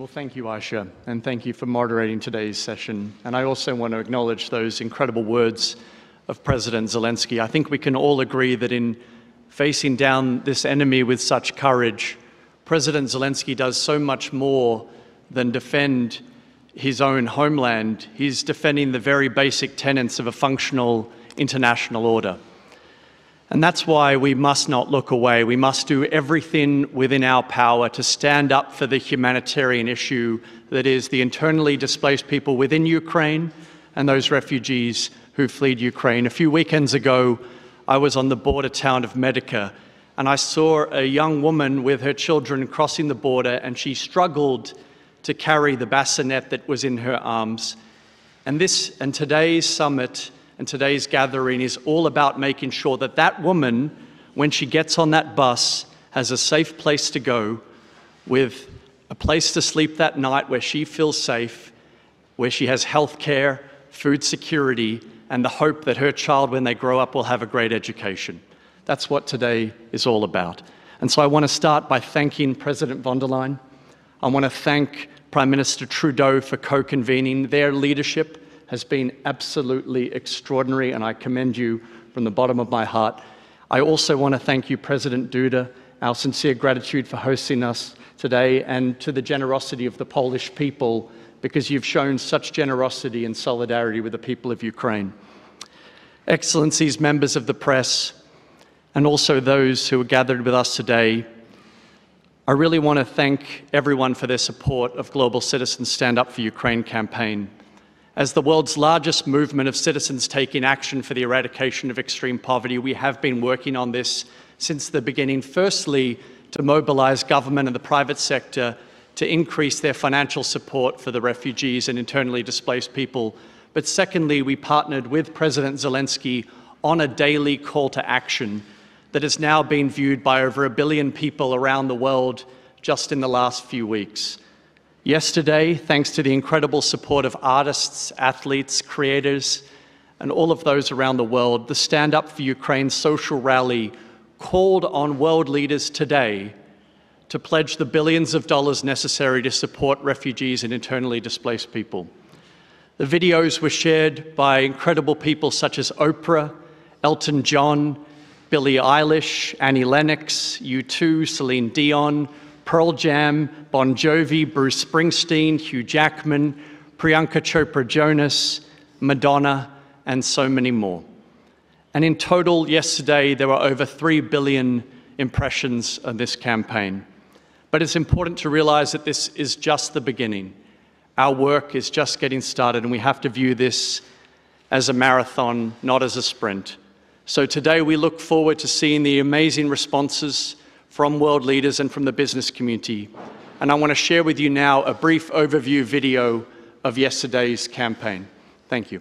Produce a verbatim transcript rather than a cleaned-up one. Well, thank you, Aisha, and thank you for moderating today's session. And I also want to acknowledge those incredible words of President Zelensky. I think we can all agree that in facing down this enemy with such courage, President Zelensky does so much more than defend his own homeland. He's defending the very basic tenets of a functional international order. And that's why we must not look away. We must do everything within our power to stand up for the humanitarian issue that is the internally displaced people within Ukraine and those refugees who fled Ukraine. A few weekends ago, I was on the border town of Medyka, and I saw a young woman with her children crossing the border, and she struggled to carry the bassinet that was in her arms. And this and today's summit and today's gathering is all about making sure that that woman, when she gets on that bus, has a safe place to go, with a place to sleep that night where she feels safe, where she has health care, food security, and the hope that her child, when they grow up, will have a great education. That's what today is all about. And so I want to start by thanking President von der Leyen. I want to thank Prime Minister Trudeau for co-convening. Their leadership has been absolutely extraordinary, and I commend you from the bottom of my heart. I also want to thank you, President Duda, our sincere gratitude for hosting us today, and to the generosity of the Polish people, because you've shown such generosity and solidarity with the people of Ukraine. Excellencies, members of the press, and also those who are gathered with us today, I really want to thank everyone for their support of Global Citizen's Stand Up for Ukraine campaign. As the world's largest movement of citizens taking action for the eradication of extreme poverty, we have been working on this since the beginning. Firstly, to mobilize government and the private sector to increase their financial support for the refugees and internally displaced people. But secondly, we partnered with President Zelensky on a daily call to action that has now been viewed by over a billion people around the world just in the last few weeks. Yesterday, thanks to the incredible support of artists, athletes, creators, and all of those around the world, the Stand Up for Ukraine social rally called on world leaders today to pledge the billions of dollars necessary to support refugees and internally displaced people. The videos were shared by incredible people such as Oprah, Elton John, Billie Eilish, Annie Lennox, U two, Celine Dion, Pearl Jam, Bon Jovi, Bruce Springsteen, Hugh Jackman, Priyanka Chopra Jonas, Madonna, and so many more. And in total, yesterday, there were over three billion impressions of this campaign. But it's important to realize that this is just the beginning. Our work is just getting started, and we have to view this as a marathon, not as a sprint. So today, we look forward to seeing the amazing responses from world leaders and from the business community. And I want to share with you now a brief overview video of yesterday's campaign. Thank you.